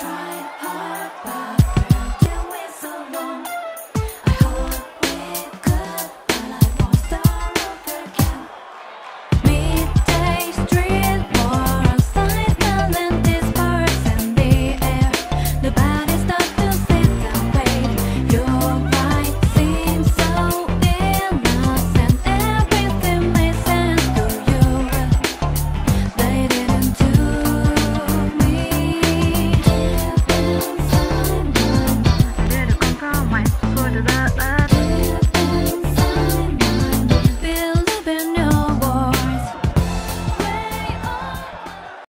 try.